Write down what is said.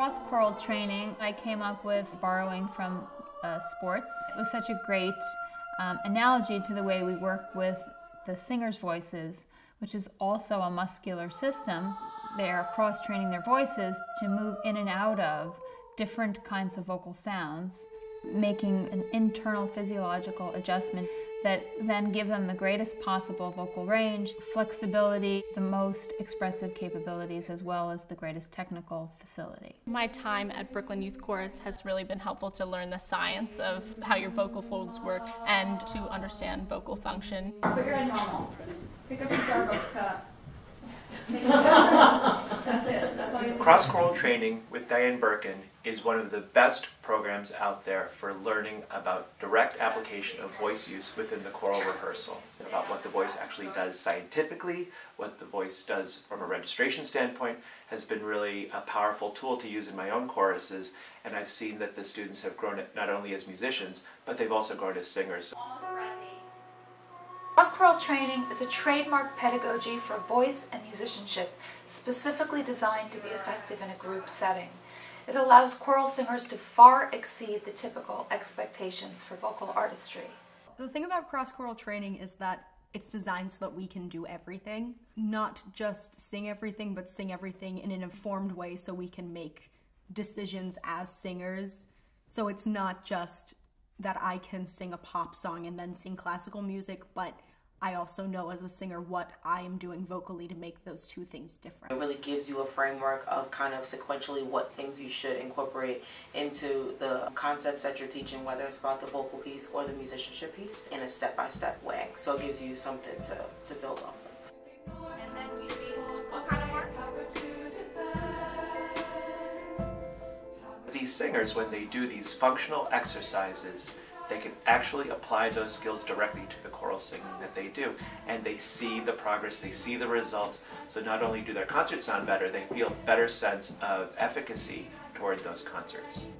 cross-choral training, I came up with borrowing from sports. It was such a great analogy to the way we work with the singers' voices, which is also a muscular system. They are cross-training their voices to move in and out of different kinds of vocal sounds, making an internal physiological adjustment that then give them the greatest possible vocal range, flexibility, the most expressive capabilities, as well as the greatest technical facility. My time at Brooklyn Youth Chorus has really been helpful to learn the science of how your vocal folds work and to understand vocal function. Put your hand normal. Pick up your Starbucks cup. That's it. That's all you have to do. Cross-Choral Training with Dianne Berkun is one of the best programs out there for learning about direct application of voice use within the choral rehearsal, about what the voice actually does scientifically, what the voice does from a registration standpoint, has been really a powerful tool to use in my own choruses, and I've seen that the students have grown not only as musicians, but they've also grown as singers. Cross-Choral Training is a trademark pedagogy for voice and musicianship, specifically designed to be effective in a group setting. It allows choral singers to far exceed the typical expectations for vocal artistry. The thing about Cross-Choral Training is that it's designed so that we can do everything, not just sing everything, but sing everything in an informed way so we can make decisions as singers. So it's not just that I can sing a pop song and then sing classical music, but I also know as a singer what I am doing vocally to make those two things different. It really gives you a framework of kind of sequentially what things you should incorporate into the concepts that you're teaching, whether it's about the vocal piece or the musicianship piece, in a step-by-step way. So it gives you something to build off of. These singers, when they do these functional exercises, they can actually apply those skills directly to the choral singing that they do, and they see the progress, they see the results. So not only do their concerts sound better, they feel a better sense of efficacy toward those concerts.